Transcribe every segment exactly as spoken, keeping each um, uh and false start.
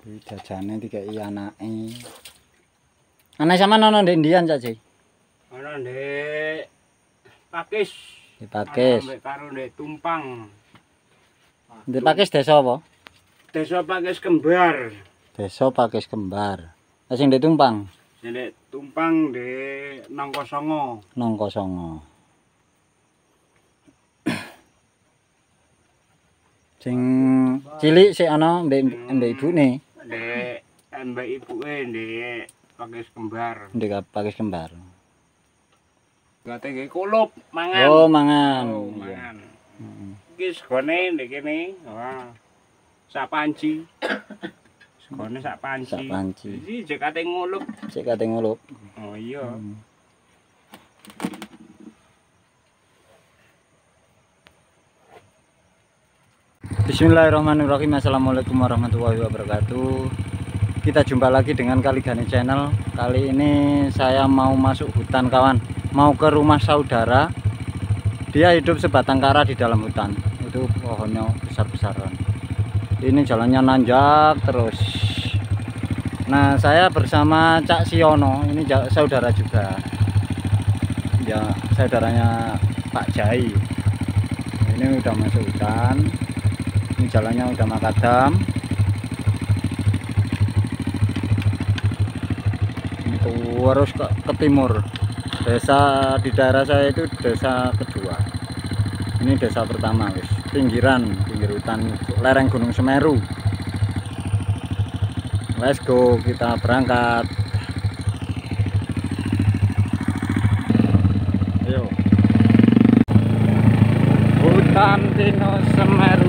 Kuwi jajane dikeki anake. Anak sama nono ndek ndian Cak Jai. Ana ndek Pakis. Di Pakis. Ana karo ndek Tumpang. Ndek Pakis desa apa? Desa Pakis Kembar. Desa Pakis Kembar. Lah sing ndek Tumpang. Sing ndek Tumpang ndek Nongkosongo. Nongkosongo. Sing cilik sik ana mbek mbek ibune. Ndek mbek ibuke ndek Pakis Kembar. Ndek Pakis Kembar. Gate nggih kulup mangan. Oh, mangan. Oh, mangan. Heeh. Iki segone ndek kene. Wah. Sabanci. Segone sabanci. Sabanci. Iki jek kate ngulup, jek kate ngulup. Oh iya. Hmm. Bismillahirrahmanirrahim. Assalamualaikum warahmatullahi wabarakatuh. Kita jumpa lagi dengan Kaligane Channel. Kali ini saya mau masuk hutan kawan. Mau ke rumah saudara. Dia hidup sebatang kara di dalam hutan. Itu pohonnya besar-besaran. Ini jalannya nanjak terus. Nah saya bersama Cak Siono. Ini saudara juga. Ya saudaranya Pak Jai. Ini udah masuk hutan. Ini jalannya udah makadam. Ini terus ke, ke timur. Desa di daerah saya itu desa kedua. Ini desa pertama, guys. Pinggiran, pinggir hutan, lereng Gunung Semeru. Let's go, kita berangkat. Ayo. Hutan Gunung Semeru.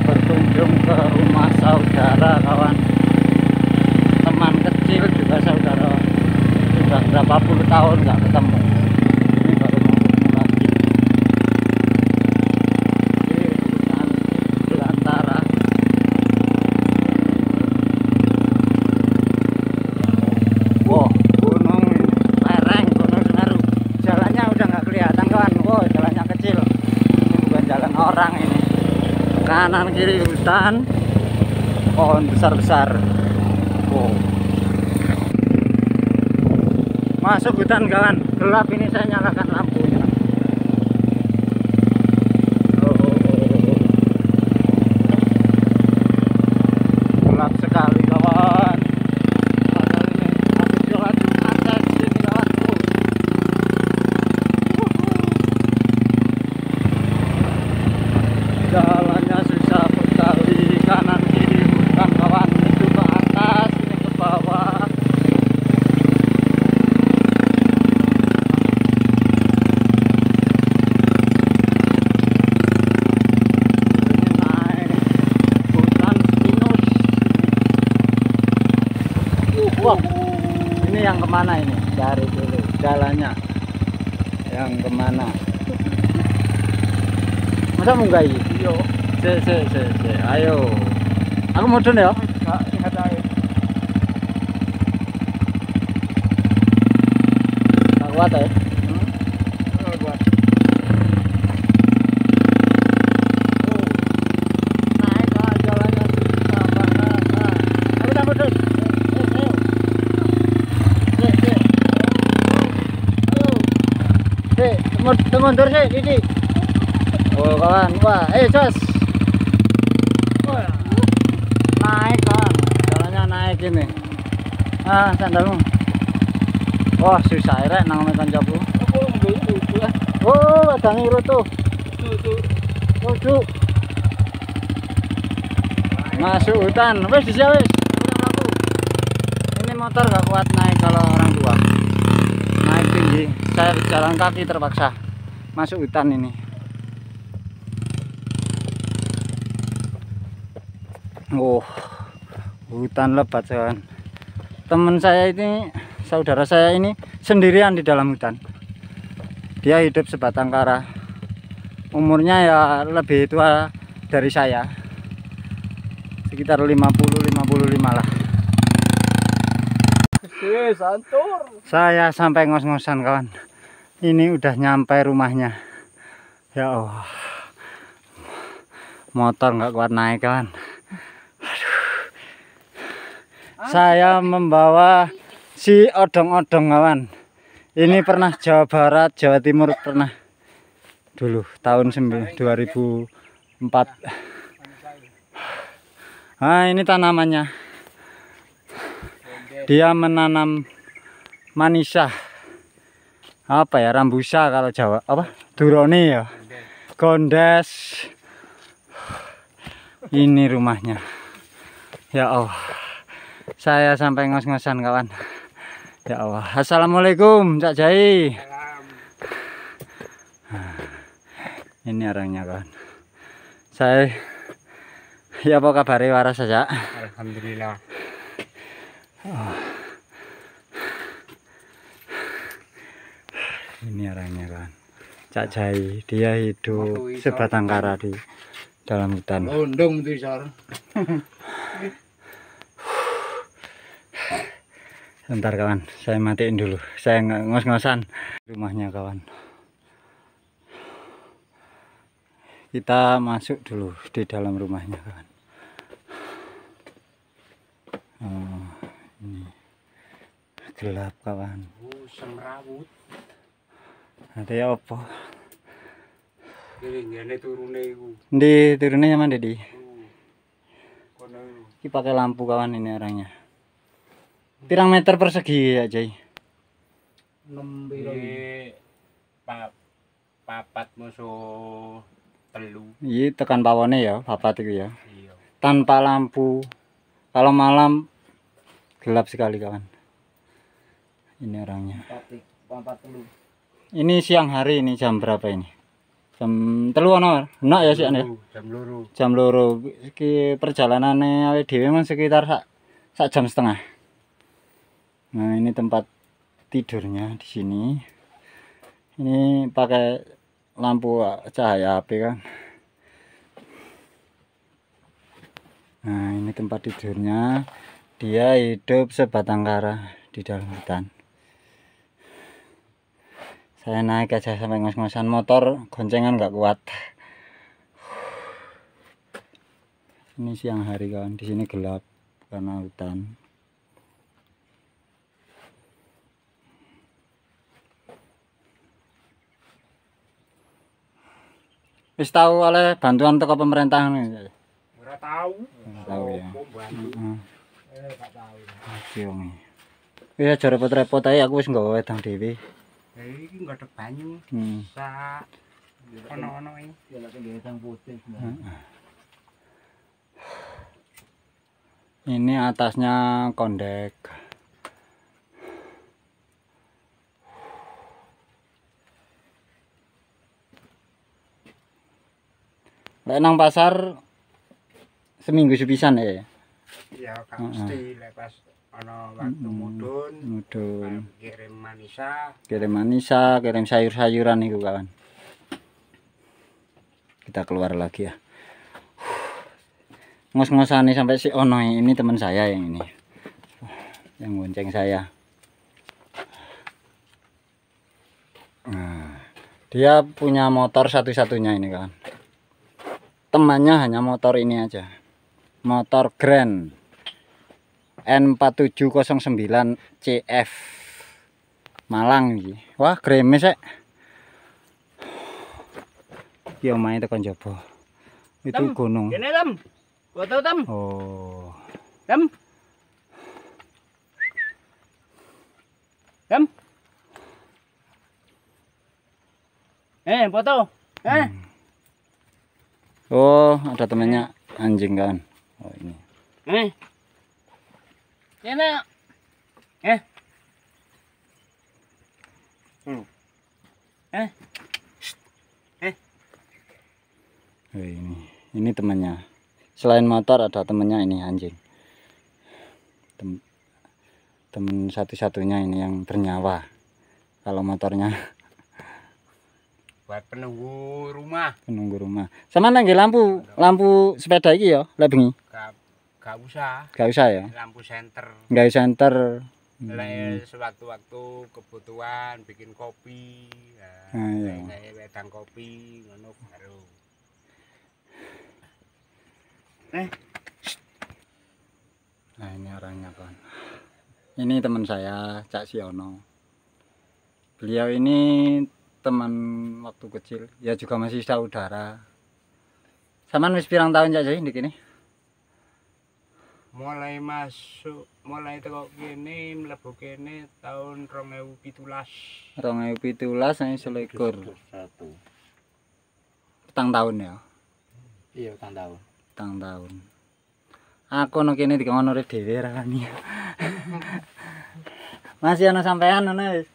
Berkunjung ke rumah saudara kawan, teman kecil juga saudara, sudah berapa puluh tahun nggak ketemu. Ini baru ketemu lagi. Ini hutan belantara. Wow, gunung lereng Gunung Semeru. Jalannya udah nggak kelihatan kawan. Wow, jalannya kecil. Ini bukan jalan orang ini. Kanan kiri hutan, pohon besar-besar. Wow. Masuk hutan kawan, gelap ini saya nyalakan lampunya. Oh, oh, oh. Gelap sekali kawan. Kemana ini? Cari dulu jalannya yang kemana? Masa mau gak ini? Yo, se se se se, ayo. Aku mudun ya? Enggak, ingat aja. Gak kuat ya? Hmm? Gak kuat. Oh. Naik lah jalannya. Aku tak mudun. Mundur sih, ini. Oh kawan, wah, eh jos. Naik kawan, jalannya naik ini. Ah, sandalmu. Wah, susah rek nang mekan jabu. Oh, badangi rutuh. Rutuh. Masuk hutan, wes di sini. Ini motor gak kuat naik kalau orang tua. Naik tinggi, saya jalan kaki terpaksa. Masuk hutan ini. Oh, hutan lebat kawan. Teman saya ini, saudara saya ini sendirian di dalam hutan. Dia hidup sebatang kara. Umurnya ya lebih tua dari saya. Sekitar lima puluh lima puluh lima lah. Saya sampai ngos-ngosan kawan. Ini udah nyampe rumahnya. Ya Allah. Motor nggak kuat naik kawan. saya membawa si odong-odong kawan. Ini pernah Jawa Barat, Jawa Timur pernah dulu tahun dua ribu empat. Nah, ini tanamannya. Dia menanam manisa. Apa ya, rambusa kalau Jawa. Apa? Durone ya. Gondes. Ini rumahnya. Ya Allah. Saya sampai ngos-ngosan kawan. Ya Allah. Assalamualaikum Cak Jai. Ini orangnya kawan. Saya ya apa kabar waras saja. Alhamdulillah. Oh. Ini orangnya kawan. Cak Jai, dia hidup sebatang kara di dalam hutan. Londong itu isor. Bentar kawan, saya matiin dulu. Saya ngos-ngosan rumahnya kawan. Kita masuk dulu di dalam rumahnya kawan. Oh, ini gelap kawan. Oh, semrawut. Ada ya opo. Ini turunnya itu. Di turunnya nyaman Dedi. Kita pakai lampu kawan ini orangnya. Pirang meter persegi ya Jai. enam piro. Pap papat musuh. Telu. Iya tekan pawone ya, papat itu ya. Iya. Tanpa lampu. Kalau malam gelap sekali kawan. Ini orangnya. Papat, papat telu. Ini siang hari ini jam berapa ini? Jam telu ana. Enak ya sih anu. Jam loro. Jam loro. Iki perjalanane awe dhewe mung sekitar sak, sak jam setengah. Nah, ini tempat tidurnya di sini. Ini pakai lampu cahaya H P kan. Nah, ini tempat tidurnya. Dia hidup sebatang kara di dalam hutan. Saya naik aja sampai ngos-ngosan, motor goncengan nggak kuat. Ini siang hari kawan, di sini gelap karena hutan. Wis tahu oleh bantuan teko pemerintah ngene. Ora tahu. Ora tahu ya. Eh, gak tahu. Oke, wong. Ya jare repot-repot ae aku wis nggawa wedang dhewe. Ya iki nggodhek banyu. Hmm. Sak ono-ono iki ya lek nggawe wedang putih. Ini atasnya kondek. Nang pasar seminggu sepisan ya. Ya pasti lepas ana waktu mudun, mudun kirim manisa, kirim manisa, kirim sayur-sayuran itu kawan. Kita keluar lagi ya. Ngos-ngosane sampai si Ono ini teman saya yang ini. Yang bonceng saya. Nah, dia punya motor satu-satunya ini kawan. Temannya hanya motor ini aja, motor Grand N empat tujuh nol sembilan C F Malang iki. Wah gremes sek iki omahe tekan njaba itu gunung kene Tem foto Tem. Oh Tem Tem eh foto eh hmm. Oh, ada temannya anjing kan. Oh, ini. Eh. Enak. Eh. Hmm. Eh. Eh. Oh, ini. Ini temannya. Selain motor ada temannya ini anjing. Tem teman satu-satunya ini yang bernyawa. Kalau motornya buat penunggu rumah, penunggu rumah. Sama nang lampu, lampu sepeda iki ya, lek bengi. Gak usah. Gak usah ya. Lampu senter. Gak senter. Hmm. Sewaktu-waktu kebutuhan bikin kopi, ya. Kayak wedang kopi ngono karo. Eh. Nah, ini barangnya kawan. Ini teman saya, Cak Siono. Beliau ini teman waktu kecil, ya juga masih saudara. Saman wis pirang tahun Cak Jai ndiki? Mulai masuk, mulai tekok kene mlebu kene tahun dua ribu tujuh belas. dua ribu tujuh belas saya selikur. Petang tahun ya. Iya, petang tahun. Petang tahun. Aku nang kene dikono urip dhewe ra wani. Masih ana sampean ngono wis.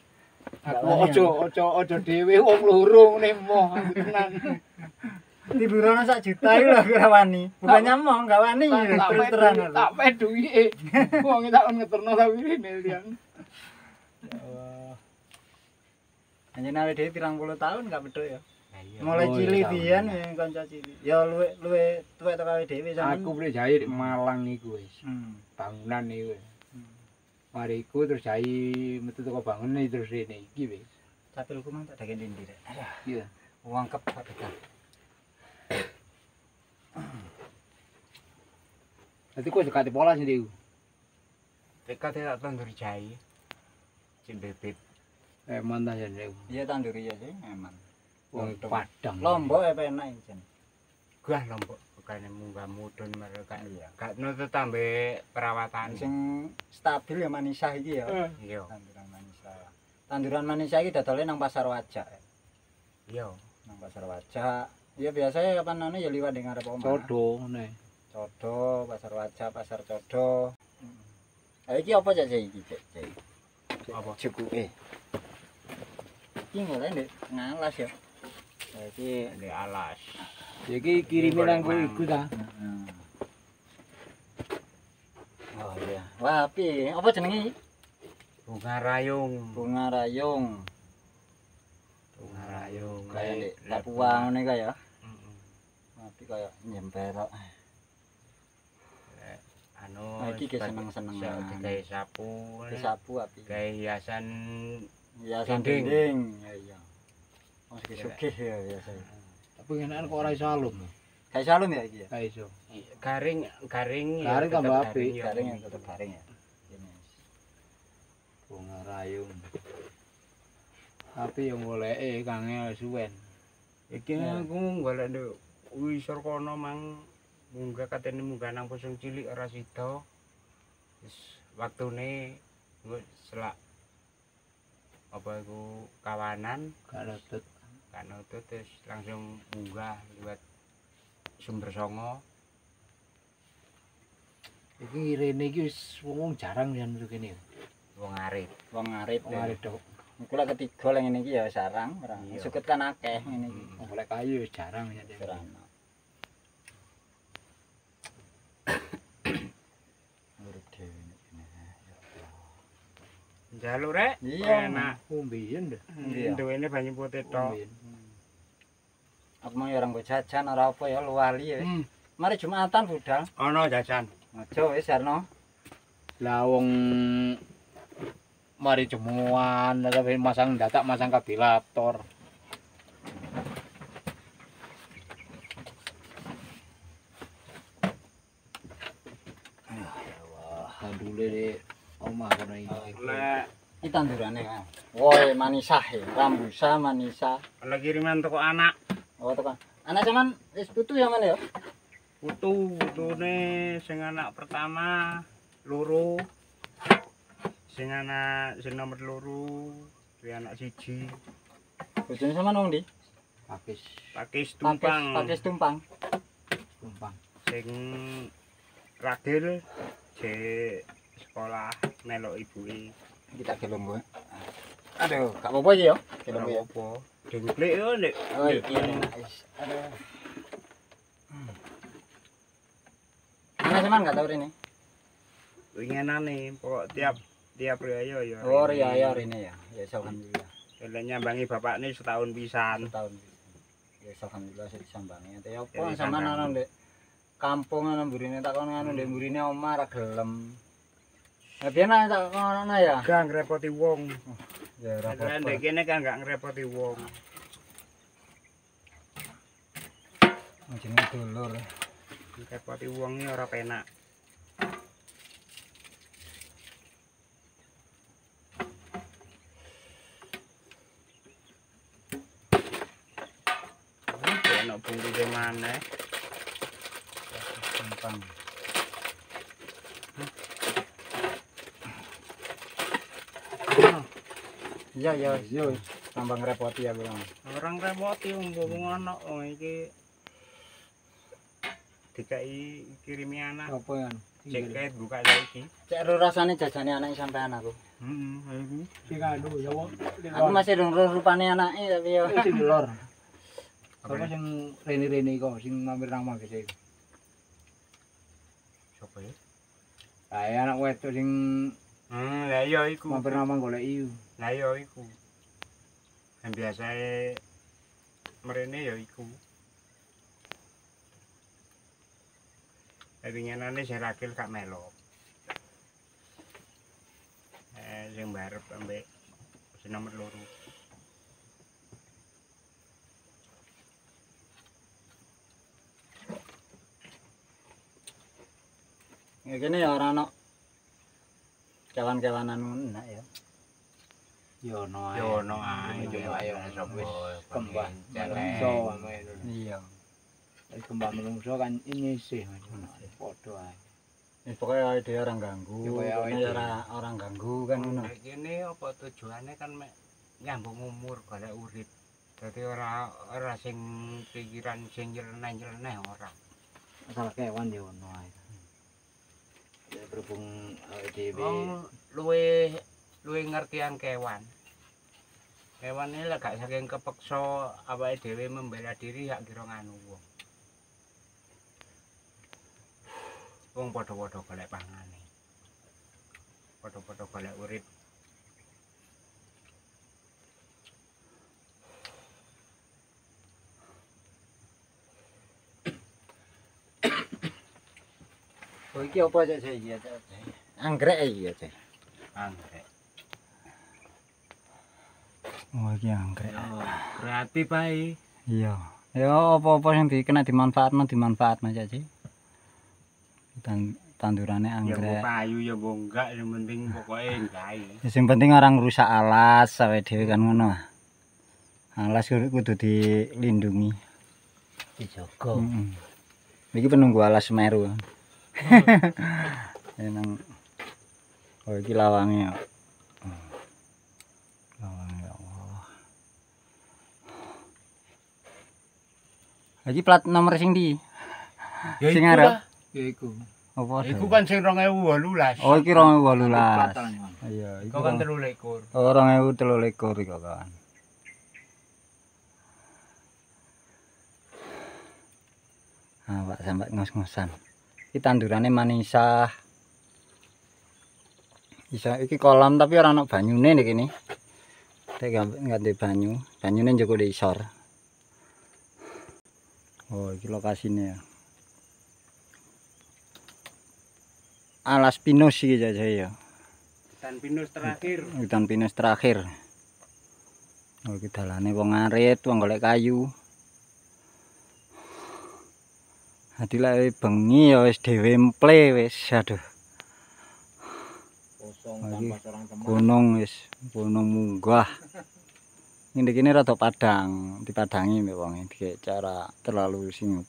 Aku ojo ojo ojo dhewe wong loro ngene moh tenan. Tiburono sak juta iku lho ora wani. Bukannya mau enggak wani terus-terusan. Tak pe duwike. Wong tak ngeterno sawire milian. Ya Allah. Anjene awake dhewe pirang puluh tahun enggak bedok ya. Mulai cilik biyen kanca cilik. Ya luwih luwih tuwek tok awake dhewe sampean. Aku mulai jahit Malang iku wis. Bangunan iku. Mari iku terus jahit metu teko bangunan terus rene iki wis. Capilku mang tak dakeni ndirek. Iya. Wong kepet tekan. Nanti kok dekat pola sendiri. Dekat ya tandur jahe. Cin bebek. Eman ta ya niku. Iya tandur ya sih, eman. Wong Padang. Lombok e penak jan. Gah Lombok bukane munggah mudun mereka ya. Gak nutu tambe perawatan sing stabil ya manisah iki ya. Iya. Tanduran manisah. Tanduran manisah iki dadale nang pasar Wajak. Iya, nang pasar Wajak. Ya biasanya kapan ana ya liwat ning arep omah. Codo ngene. Codo, pasar Wajak, pasar Codo. Heeh. Iki apa Cak Jai iki, Cak Jai? Apa jukuke? Iki ngene ndek ngalas ya. Lah iki ndek alas. Iki kirime nang iku ta. Heeh. Oh iya. Wah, api. Apa jenenge iki? Bunga rayung. Bunga rayung. Bunga rayung. Kaya ndek Papua ngene kaya. Heeh. Api kaya nyemperok. Anu, nah, iki seneng-seneng digawe sapu, disapu api. Gawe hiasan hiasan dinding. Ya iya. Wong sugih-sugih ya biasa. Tapi enakan kok ora iso alum. Gawe alum ya iki ya? Ga iso. Garing, garing ya. Garing tambah apik, garing ya tetep garing ya. Ini. Bunga rayung. Tapi yo goleke kange suwen. Iki aku golek nduk wisur kono mang. Munggah katene munggah nang pusung cilik ora sida. Wis waktune wis selak apa iku kawanan kalebet kanutut terus langsung munggah liwat sumber songo. Iki rene iki wis wong jarang jan kene. Wong arep, wong arep, wong arep tok. Engko lek ketiga lek ngene iki ya sarang, ora suket kan akeh ngene iki. Golek kayu wis jarang ya. Jalur rek, enak umbien deh. Duwene banyu putih tok. Aku mau orang go jajan ora apa ya luwali ya. Mari Jumatan budal. Ana jajan. Aja wis Arno. Lah wong mari jemuan tapi masang dadak masang kabeh laptor. Alhamdulillah. Omah kono iki. Lek iki tandurane kan. Woi manisah e, rambusa manisah. Ana kiriman toko anak. Oh toko. Anak sampean wis putu ya mana ya? Putu, putune sing anak pertama loro. Sing anak sing nomor loro, duwe anak siji. Bojone sampean wong ndi? Pakis. Pakis Tumpang. Pakis Tumpang. Tumpang. Sing ragil jek sekolah melok ibuke kita gelem kok. Aduh, gak apa-apa iki ya. Gelem apa? Dengklek yo nek. Oh iki enak wis. Aduh. Ana sampean gak tau rene. Winginane pokok tiap tiap riyo ya. Oh, riyo rene ya. Ya alhamdulillah. Dene nyambangi bapakne setahun pisan. Setahun pisan. Ya alhamdulillah sik sambange. Ate opo sampean ana ndek kampung ana mburine tak kono ana ndek mburine omah ra gelem. Ya biyen tak ngono ya. Gak ngrepoti wong. Ya ora apa-apa. Nek kene kan gak ngrepoti wong. Jenenge dulur. Ngrepoti wong iki ora penak. maneh. Pakis Tumpang. Iya ya, yo tambah ngrepoti aku. Ora ngrepoti wong ngono iki. Dikai kirimi anak. Apa ya? Ceket buka lagi. Cek rasane jajane anak sampean aku. Heeh, ayo iki. Sing kado ya wong. Aku masih dong rupane anake tapi yo sing delor. Apa sing rene-rene iku sing mampir nang omah iki. Sopo ya? Ae anak wedok sing Hmm, lah iya iku. Mampir nang omah golek iku. Lah iya iku. Yang biasae mrene ya iku. Winginane sing rakil gak melo. Eh sing barep ambek sing nomor loro. Ya kene ya ora ana kawan-kawanan enak ya. Ya ono ae. Ya ono ae. Yo ae wis kembang celeng. Iya. Kembang menungso kan ini sih padha ae. Wis pokoke awake dhewe ora ganggu. Ora ora ganggu kan ngono. Kene apa tujuane kan mek nyambung umur golek urip. Dadi ora ora sing pikiran sing nyeleneh-nyeleneh ora. Asal kewan ya ono ae. Ya berhubung awake dhewe luwih luwih ngertian kewan. Kewan ini gak saking kepeksa awake dhewe membela diri gak kira nganu wong. Wong padha-padha golek pangane. Padha-padha golek urip. Oh iki apa cek iki ya? Anggrek iki ya, Cek. Anggrek. Oh iki anggrek. Kreatif ae. Iya. Ya apa-apa sing dikena dimanfaatno dimanfaatno Cek Cek. Dan tandurannya anggrek. Ya payu ya wong enggak yang penting pokoke gawe. Ya sing penting orang rusak alas awake dhewe kan ngono. Alas kudu dilindungi. Dijaga. Heeh. Mm-mm. Iki penunggu alas Semeru. Oh. Enang. Oh iki lawange. Lawange ya Allah. Lagi plat nomor sing ndi? Ya sing arep. Iku. Apa? Iku kan sing dua ribu delapan belas. Oh, iki dua ribu delapan belas. Iya, iku kan dua ribu delapan belas. Oh, dua ribu delapan belas iki kan. Ah, Pak sambat ngos-ngosan. Iki tandurane manisah. Isa iki kolam tapi ora ana banyune iki kene. Tek gak ndek banyu. Banyune njoko isor. Oh, iki lokasine ya. Alas pinus iki ya saya. Hutan pinus terakhir. Hutan pinus terakhir. Oh iki dalane wong arit, wong golek kayu. Hadi lek bengi ya wis dhewe mple wis aduh. Kosong tanpa seorang teman. Gunung wis, gunung munggah. Ngene kene rada padang, dipadangi mek wong iki cara terlalu sing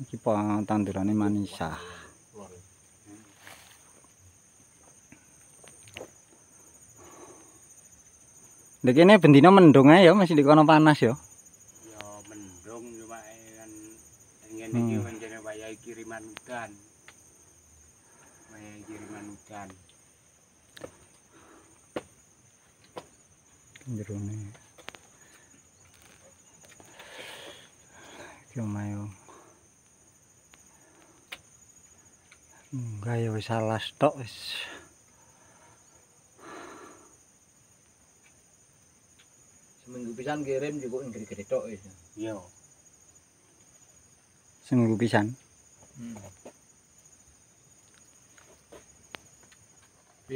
iki tandurane manisah. Lha kene bendina mendung ae ya masih dikono panas ya. Ya mendung cuma kan ngene iki pancene wayahe kiriman udan. Wayahe kiriman udan. Ndrone. Iki omayo. Enggak ya wis alas tok wis. Seminggu pisan kirim juga gede-gede tok wis. Iya. Seminggu pisan. Hmm.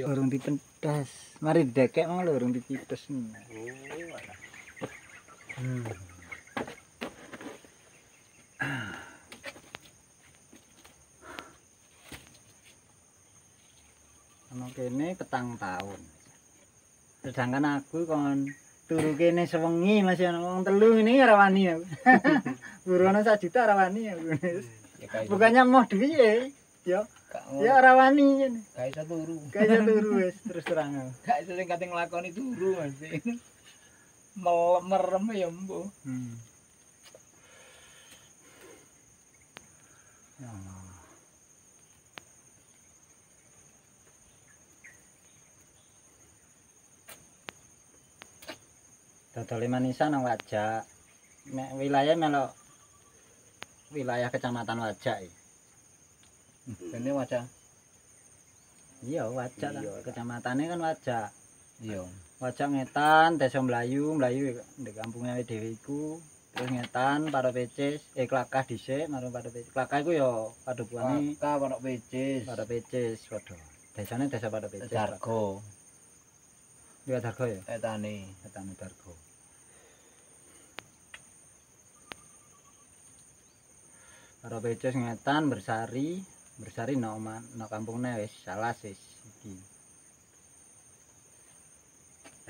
Urung dipentas. Mari didekek mau lho urung dipites. Oh. Hmm. kene petang tahun. Sedangkan aku kon turu kene sewengi Mas ya wong telu ngene ora wani aku. Burono sak juta ora wani aku. Bukannya mau duwe ya. Ya ora wani ngene. Ga iso turu. Ga iso turu wis terus terang aku. Ga iso sing kate nglakoni turu Mas. Merem ya mbo. Hmm. Ya. Dodol manisan nang Wajak. Nek wilayah melok wilayah Kecamatan Wajak iki. Dene Wajak. Iya, Wajak ta. Kecamatane kan Wajak. Iya. Wajak Ngetan, Desa Melayu, Melayu ndek kampunge dhewe iku. Terus Ngetan, Padha Peces, eh Klakah dhisik, marang Padha Peces. Klakah iku ya padukuane Klakah Padha Peces. Padha Peces padha. Desane Desa Padha Peces. Dargo. Ya Dargo ya? Etane, etane Dargo. Padha Peces Ngetan Bersari, Bersari no omah, no kampungne wis salas wis iki.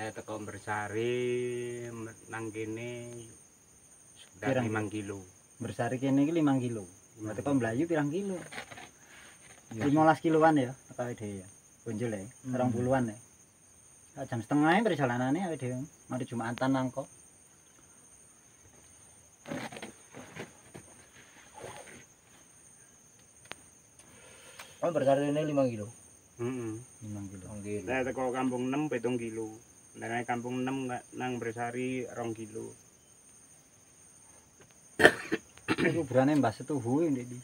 Eh teko Bersari nang kene sekitar lima kilo. Bersari kene iki lima kilo. Nah, teko Mlayu pirang kilo? Ya. lima belas kiloan ya, apa dhewe ya. Punjul ya, dua puluhan ya. Jam setengah perjalanannya awake dhewe. Mari Jumatan nang kok. Oh, bersarine lima kilo. Heeh. lima kilo. Nggih. Nah, teko kampung enam tujuh kilo. Nang kampung enam nang Bersari dua kilo. Iku berane Mbah Setuhu ndek iki.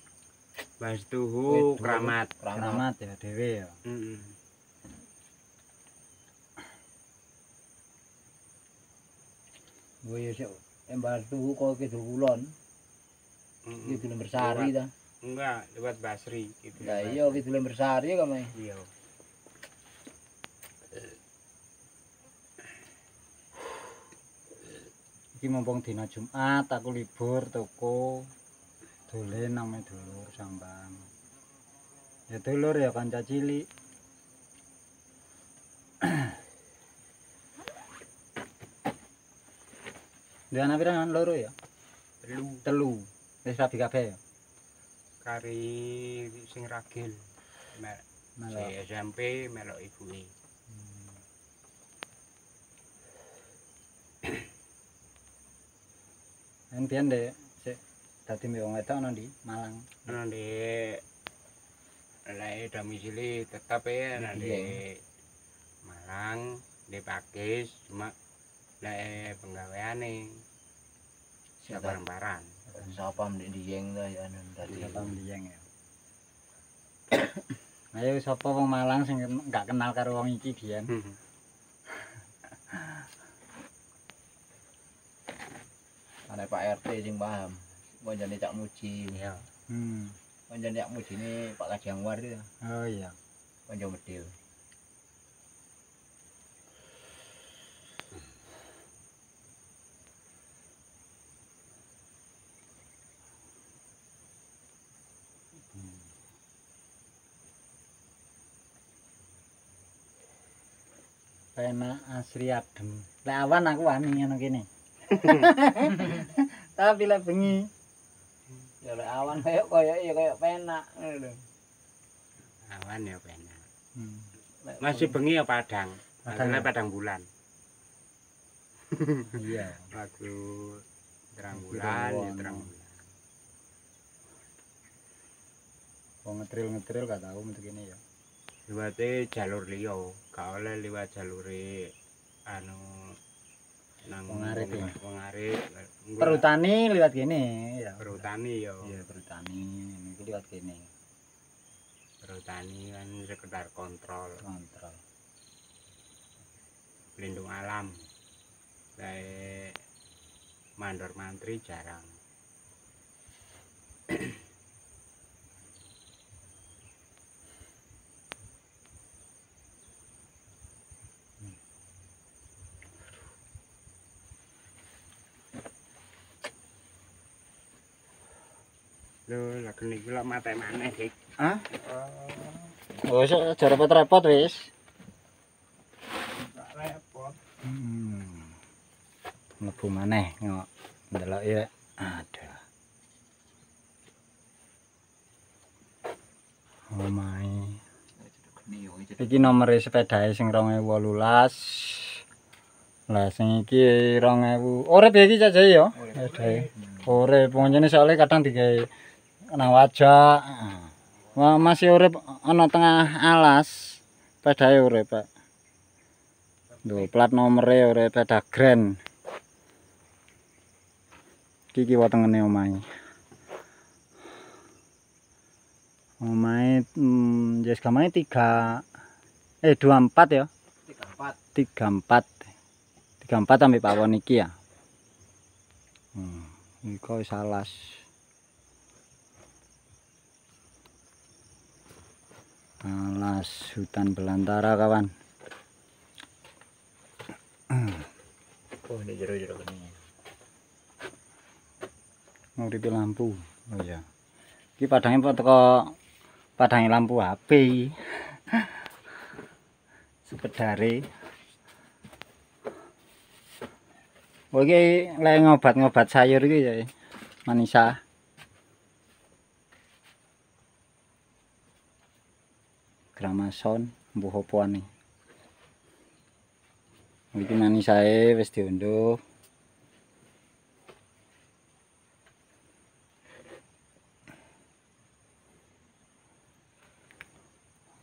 Mbah Setuhu keramat, keramat ya dhewe ya. Heeh. Boyo sik Mbah Setuhu kok Kidul Kulon. Heeh. Kidul Bersari ta? Enggak, lewat Basri gitu. Lah iya Kidul Bersari kok meh. Iya. Iki mumpung dina Jumat aku libur toko dolen nang Medulur Sambang. Ya dulur ya kanca cilik. Dana pirangan loro ya? Telu. Telu. Wis rabi kabeh ya. Kari sing ragil. Mel melok S M P, melok ibuke. Hmm. Yen pian Dek, sik dadi wong wedok ana ndi? Malang. Ana Dek. Lae domisili tetep ya ana Dek. Malang, Dek Pakis, cuma lek penggaweane siapa barang-barang siapa mliyeng ta ya anan dadi siapa mliyeng ya ayo sapa wong Malang sing gak kenal karo wong iki biyen ana Pak R T sing paham panjane Cak Muji ya hmm panjane Cak Mujine Pak Kaji Anwar ya oh iya panjang medil. Enak asri adem. Lek awan aku wani ngono kene. Tapi lek bengi ya lek awan kaya koyoke ya kaya penak ngono lho. Awan ya penak. Hmm. Masih bengi ya padang. Padangnya padang bulan. Iya, waktu terang bulan ya terang bulan. Wong ngetril-ngetril gak tau metu kene ya. Liwate jalur liya, gak oleh liwat jalure anu nang ngarit wong ngarit. Perhutani liwat kene ya. Perhutani ya. Iya, perhutani niku liwat kene. Perhutani kan sekedar kontrol, kontrol. Pelindung alam. Kae mandor mantri jarang. Lho, lha kene iki lak mate maneh iki. Hah? Oh, aja repot-repot wis. Enggak repot. Hmm. Mlebu maneh ngok ndeloki rek. Ada. Oh my. Iki nomere sepedahe sing dua ribu delapan belas. Lah sing iki dua ribu. Urip iki Cak Jai ya. Sepedahe. Urip pancene soalnya kadang digawe nang Wajak. Wah, masih urip ana tengah alas. Pedahe urip, Pak. Duh, plat nomere urip peda grand. Iki kiwa tengene omahe. Omahe hmm, jas gamane tiga eh dua puluh empat ya. tiga puluh empat. tiga puluh empat sampai pawon iki ya. Hmm, iki kok wis alas. Alas hutan belantara kawan. Oh ini jero-jero gini. Nguripi lampu. Oh iya. Iki padange kok teko padange lampu H P. Sepedare. Oh iki lek ngobat-ngobat sayur iki ya. Manisa. Gramason mbuh opoane. Iki manisae wis diundhuh.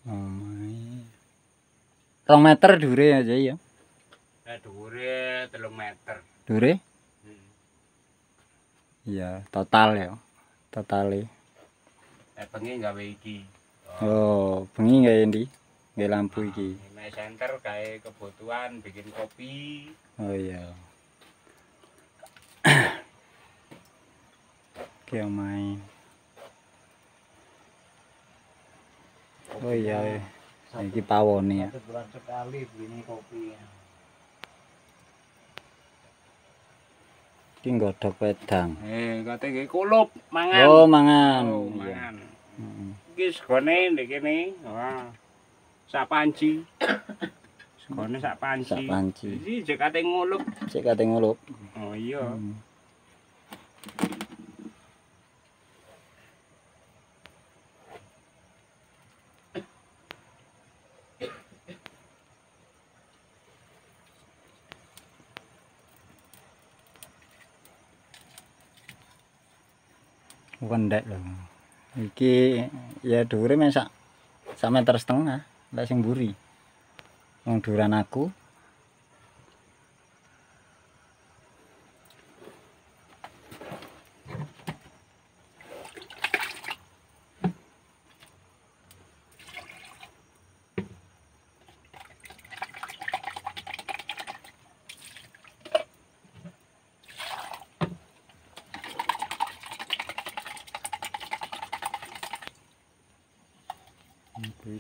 Omai. Oh dua meter dhuwure aja ya. Eh dhuwure tiga meter. Dhuwure? Hmm. Iya, total ya. Totale. Eh bengi gawe iki. Oh, bengi nggih endi? Nggih lampu iki. Nah, center kae kebutuhan bikin kopi. Oh iya. Oke, main. Oh iya. Iki pawone ya. Sebulan sekali bikin kopi. Iki nggodhog wedang. Eh, kate nggih kulup mangan. Oh, mangan. Oh, mangan. Heeh. Iki segone ndek kene. Wah. Sabanci. Segone sabanci. Sabanci. Iki jekate ngulup, jekate ngulup. Oh iya. Hmm. Wendek lho. Iki ya dhuwure men sak meter setengah lek sing mburi. Wong dhuran aku.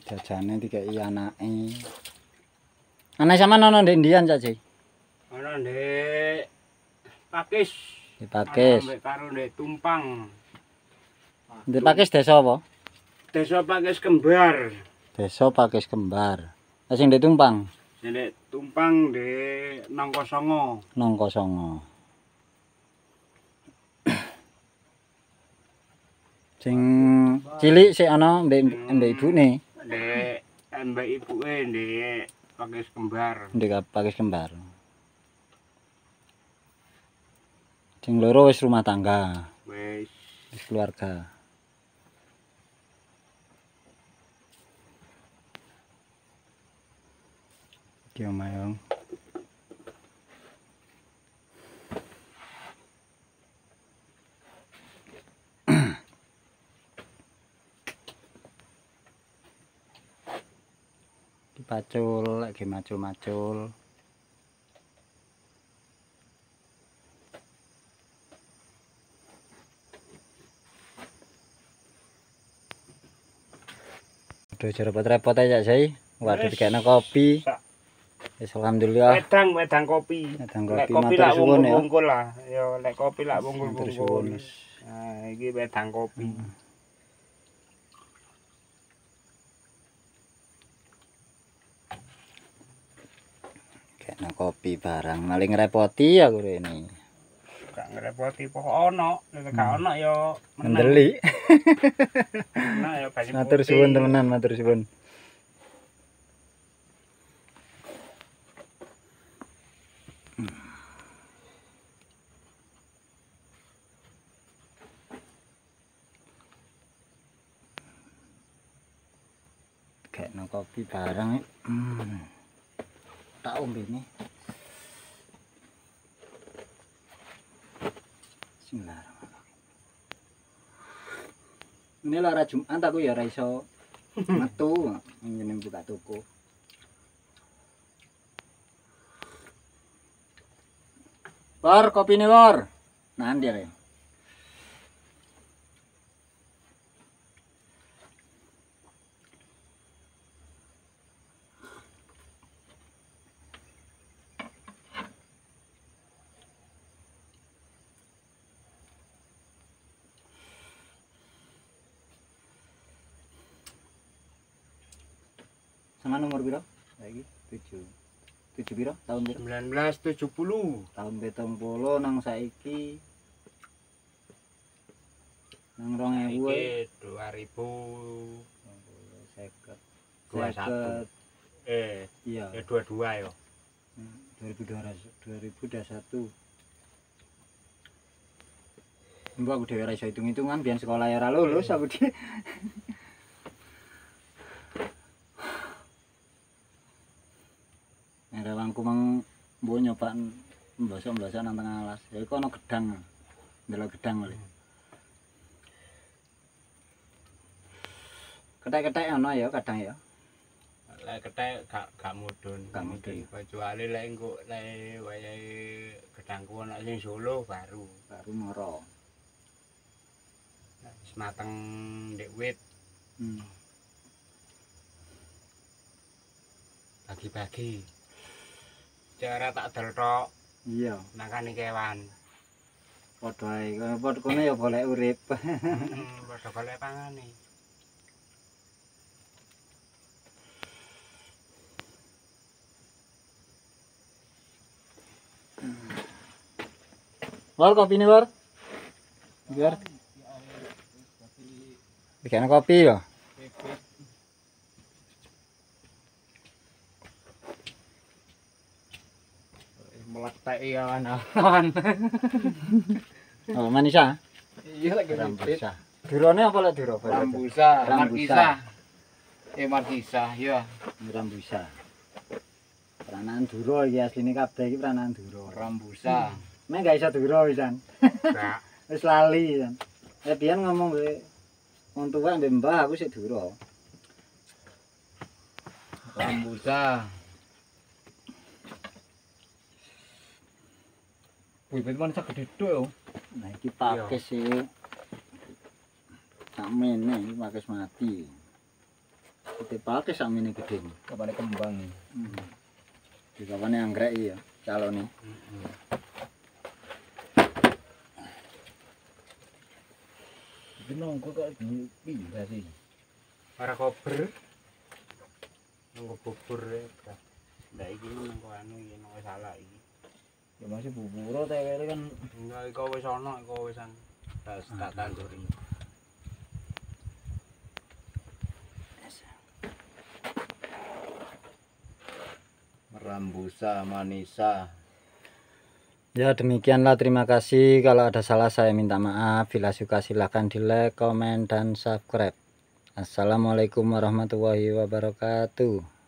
Jajane dikeki anake. Anake sampean ana ndek ndian Cak Jai? Ana ndek Pakis. Di Pakis. Ana karo ndek Tumpang. Di Pakis desa apa? Desa Pakis Kembar. Desa Pakis Kembar. Lah sing ndek Tumpang? Sing ndek Tumpang ndek Nongkosongo. Nongkosongo. Sing cilik sik ana ndek ndek ibune. Ndek mbak ibuke ndek Pakis Kembar. Ndek Pakis Kembar. Sing loro wis rumah tangga. Wis wis keluarga. Ki omayong. Pacul lagi macul-macul. Aduh repot-repot aja Jai. Waduh dikene kopi. Wis alhamdulillah. Wedang wedang kopi. Wedang kopi matur suwun ya. Ya lek kopi lak wungkul-wungkul. Nah iki wedang kopi. Kena kopi barang maling ngerepoti aku ini. Gak ngerepoti pokok ono, nek gak ono ya mendeli. Nah ya banyu. Matur suwun temenan, matur suwun. Kena kopi barang. Hmm. Tak ombe ini. Bismillahirrahmanirrahim. Ini lara Jumat aku ya ora iso metu njeneng buka toko. Par kopine, Lor. Nanti ya. Sama nomor biro? Lagi tujuh. tujuh biro tahun biro? seribu sembilan ratus tujuh puluh. Tahun betong polo nang saiki. Nang rong ewu dua ribu. dua puluh. Eh, iya. Ya dua puluh dua yo. dua ribu dua ratus. dua ribu satu. Mbak aku dhewe ora iso hitung-hitungan, biyen sekolah ya ora lulus aku dhewe. Aku mang mbok nyoba mbloso-mbloso nang tengah alas. Ya iku ana gedang. Ndelok gedang lho. Ketek-ketek ana ya kadang ya. Lek ketek gak gak mudhun. Gak mudhun. Kecuali lek engko lek wayahe gedangku ana sing Solo baru baru moro. Wis mateng ndek wit. Hmm. Pagi-pagi cara tak delok. Iya. Nakane kewan. Padha ae kene kene ya golek urip. Heeh, padha golek pangane. War kopine, War. Biar. Bikin kopi ya. Meletak iya anak-anak. Oh manisa? Iya lagi rambusa. Durone apa lek duro? Rambusa, rambusa. Eh markisah ya, rambusa. Peranan duro iki asline kabeh iki peranan duro. Rambusa. Mek gak iso duro pisan. Gak. Wis lali pisan. Ya biyen ngomong kowe wong tuwa ambek mbah aku sik duro. Rambusa. Wibit mana segede itu ya? Nah ini pakis sih samene, ini pakis mati kita pakis samene gede kapan kembang ini hmm. Di kapan anggrek ya calon nih hmm. Itu nongko kok di pindah sih para kober nongko bubur ya nah ini nongko anu ya nongko salah ini ya masih bubur teh kene kan enggak iku wis ana iku wisan tak tak tanduri. Merambusa manisa. Ya demikianlah, terima kasih. Kalau ada salah saya minta maaf. Bila suka silakan di like, komen dan subscribe. Assalamualaikum warahmatullahi wabarakatuh.